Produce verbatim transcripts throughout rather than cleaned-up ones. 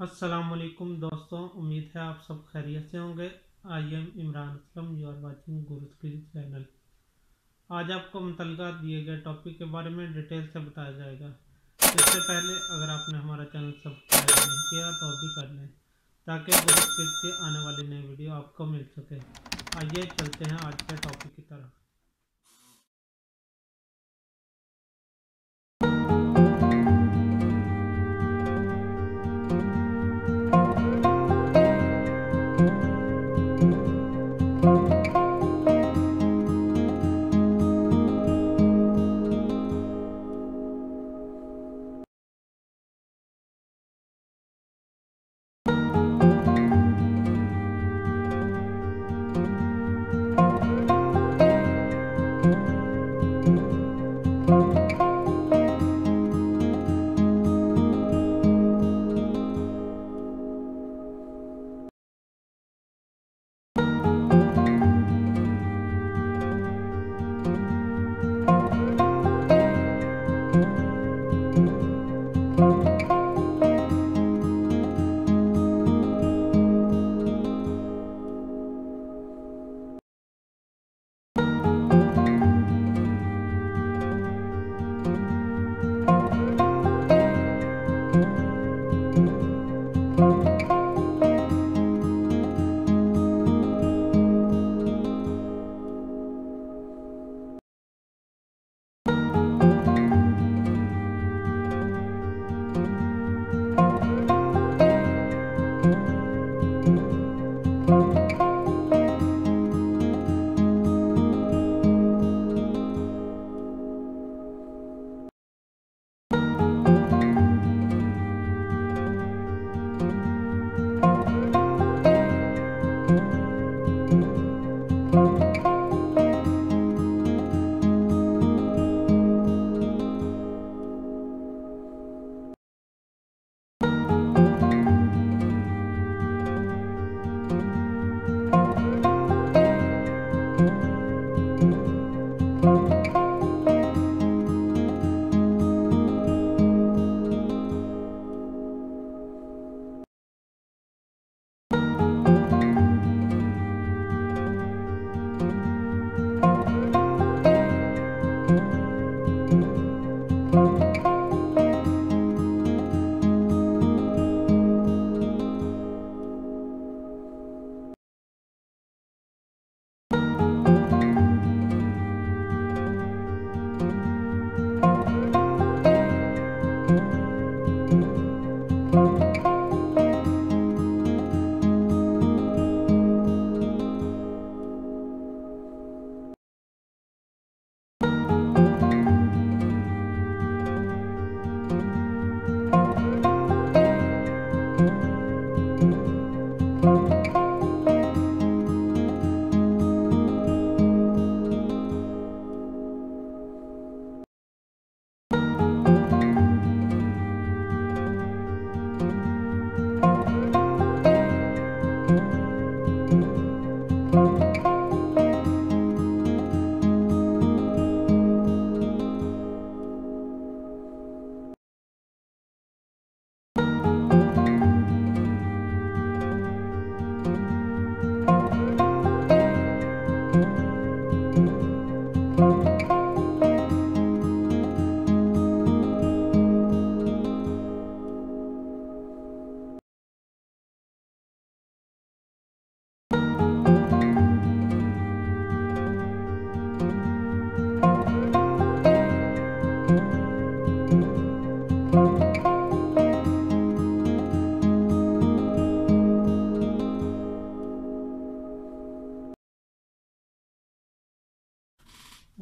अस्सलामुअलैकुम दोस्तों, उम्मीद है आप सब खैरियत से होंगे। I am Imran Islam, you are watching गुरुस्किल्स channel. आज आपको मुतल्लिक़ा दिए गए टॉपिक के बारे में डिटेल से बताया जाएगा। इससे पहले अगर आपने हमारा चैनल सब्सक्राइब नहीं किया तो भी कर लें, ताकि गुरुस्किल्स के आने वाली नई वीडियो आपको मिल सके। आइए चलते हैं आज के टॉपिक की तरफ।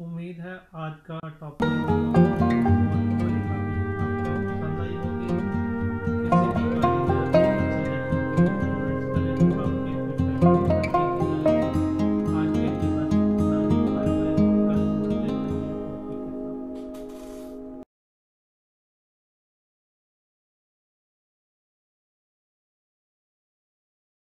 उम्मीद है आज का टॉपिक पसंद आई होगी। किसी भी गाड़ी में सजेशन के लिए कमेंट्स करें।